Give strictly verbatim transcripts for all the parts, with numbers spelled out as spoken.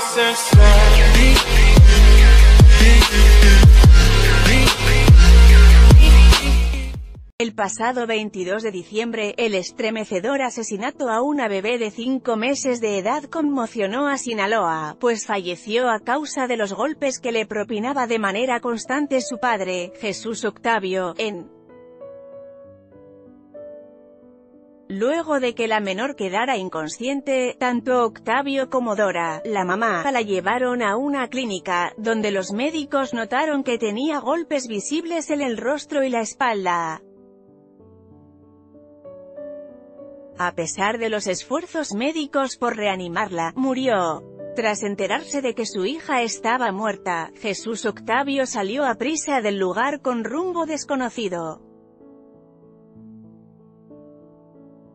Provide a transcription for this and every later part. hacer ser. El pasado veintidós de diciembre, el estremecedor asesinato a una bebé de cinco meses de edad conmocionó a Sinaloa, pues falleció a causa de los golpes que le propinaba de manera constante su padre, Jesús Octavio, en... Luego de que la menor quedara inconsciente, tanto Octavio como Dora, la mamá, la llevaron a una clínica, donde los médicos notaron que tenía golpes visibles en el rostro y la espalda. A pesar de los esfuerzos médicos por reanimarla, murió. Tras enterarse de que su hija estaba muerta, Jesús Octavio salió a prisa del lugar con rumbo desconocido.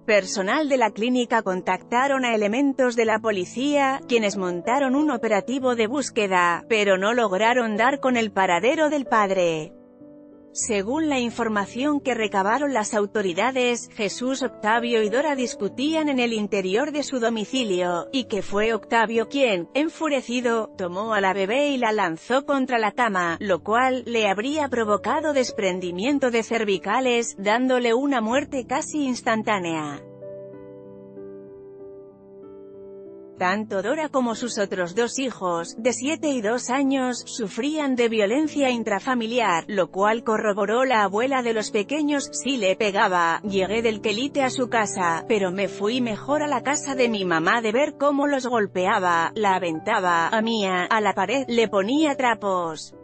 Personal de la clínica contactaron a elementos de la policía, quienes montaron un operativo de búsqueda, pero no lograron dar con el paradero del padre. Según la información que recabaron las autoridades, Jesús Octavio y Dora discutían en el interior de su domicilio, y que fue Octavio quien, enfurecido, tomó a la bebé y la lanzó contra la cama, lo cual le habría provocado desprendimiento de cervicales, dándole una muerte casi instantánea. Tanto Dora como sus otros dos hijos, de siete y dos años, sufrían de violencia intrafamiliar, lo cual corroboró la abuela de los pequeños. Sí le pegaba, llegué del quelite a su casa, pero me fui mejor a la casa de mi mamá de ver cómo los golpeaba, la aventaba, a mía, a la pared, le ponía trapos.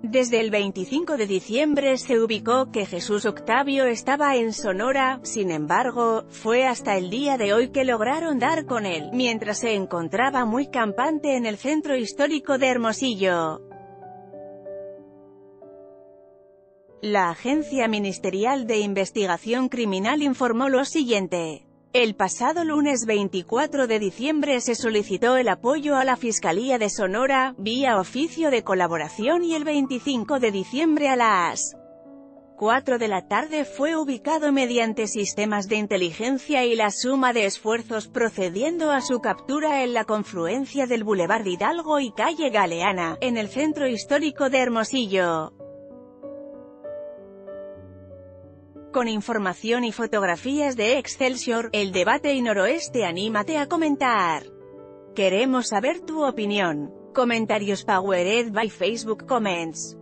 Desde el veinticinco de diciembre se ubicó que Jesús Octavio estaba en Sonora, sin embargo, fue hasta el día de hoy que lograron dar con él, mientras se encontraba muy campante en el centro histórico de Hermosillo. La Agencia Ministerial de Investigación Criminal informó lo siguiente. El pasado lunes veinticuatro de diciembre se solicitó el apoyo a la Fiscalía de Sonora, vía oficio de colaboración, y el veinticinco de diciembre a las cuatro de la tarde fue ubicado mediante sistemas de inteligencia y la suma de esfuerzos procediendo a su captura en la confluencia del Boulevard Hidalgo y Calle Galeana, en el centro histórico de Hermosillo. Con información y fotografías de Excelsior, El Debate y Noroeste, anímate a comentar. Queremos saber tu opinión. Comentarios powered by Facebook Comments.